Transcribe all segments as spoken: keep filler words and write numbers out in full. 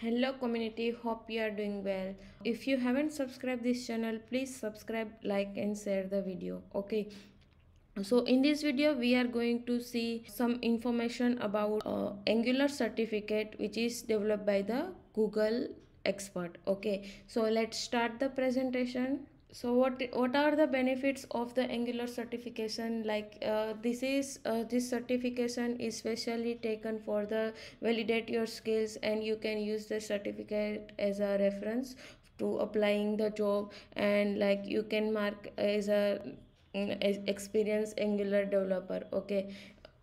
Hello community, hope you are doing well. If you haven't subscribed this channel, please subscribe, like and share the video. Okay, so in this video we are going to see some information about uh, Angular certificate, which is developed by the Google expert. Okay, so let's start the presentation. So what what are the benefits of the Angular certification? Like uh, this is uh, this certification is specially taken for the validate your skills, and you can use the certificate as a reference to applying the job, and like you can mark as a as experienced Angular developer. Okay,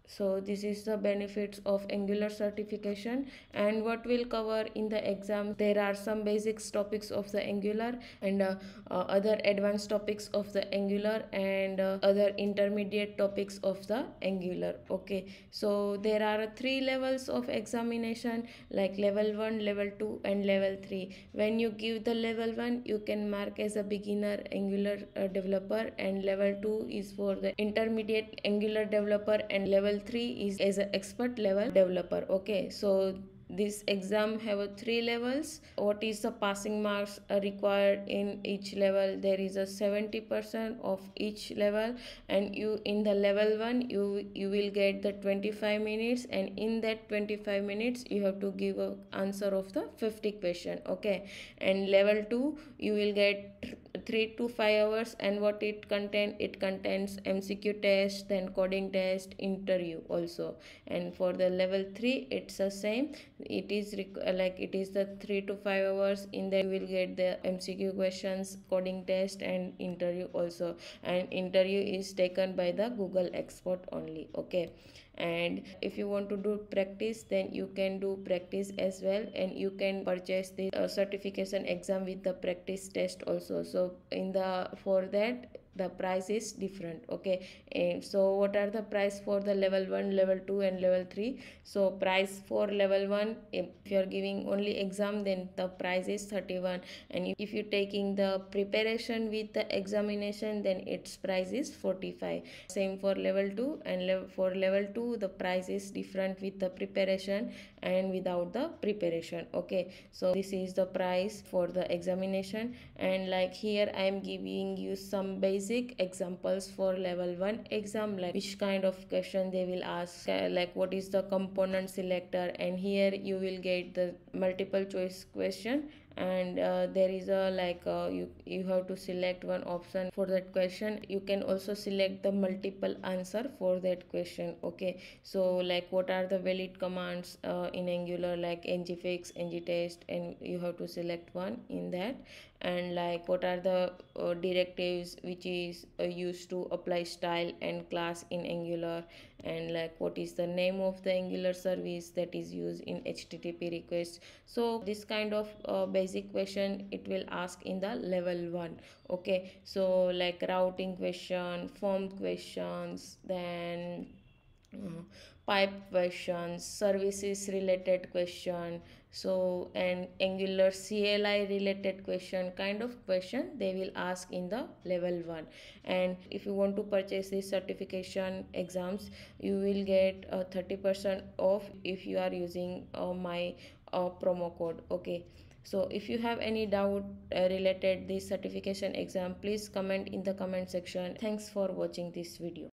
so this is the benefits of Angular certification and what we'll cover in the exam. There are some basics topics of the Angular and uh, uh, other advanced topics of the Angular and uh, other intermediate topics of the Angular. Okay, so there are three levels of examination, like level one, level two and level three. When you give the level one, you can mark as a beginner Angular uh, developer, and level two is for the intermediate Angular developer, and level three is as an expert level developer. Okay, so this exam have three levels. What is the passing marks required in each level? There is a seventy percent of each level, and you in the level one you you will get the twenty-five minutes, and in that twenty-five minutes you have to give a answer of the fifty question. Okay, and level two you will get three to five hours, and what it contains, it contains M C Q test, then coding test, interview also. And for the level three it's the same, it is like it is the three to five hours. In there you will get the M C Q questions, coding test and interview also, and interview is taken by the Google expert only. Okay, and if you want to do practice, then you can do practice as well, and you can purchase the uh, certification exam with the practice test also. So in the for that the price is different. Okay, and so what are the price for the level one, level two and level three? So price for level one, if you are giving only exam, then the price is thirty-one, and if you taking the preparation with the examination, then its price is forty-five. Same for level two, and level for level two the price is different with the preparation and without the preparation. Okay, so this is the price for the examination, and like here I am giving you some basic examples for level one exam, like which kind of question they will ask, uh, like what is the component selector, and here you will get the multiple choice question, and uh, there is a like uh, you you have to select one option for that question. You can also select the multiple answer for that question. Okay, so like what are the valid commands uh, in Angular, like ngfix, ngtest, and you have to select one in that. And like what are the uh, directives which is uh, used to apply style and class in Angular, and like what is the name of the Angular service that is used in H T T P request. So this kind of uh, basic question it will ask in the level one. Okay, so like routing question, form questions, then uh, pipe questions, services related question, so and Angular C L I related question, kind of question they will ask in the level one. And if you want to purchase these certification exams, you will get uh, thirty percent off if you are using uh, my uh, promo code. Okay, so if you have any doubt uh, related this certification exam, please comment in the comment section. Thanks for watching this video.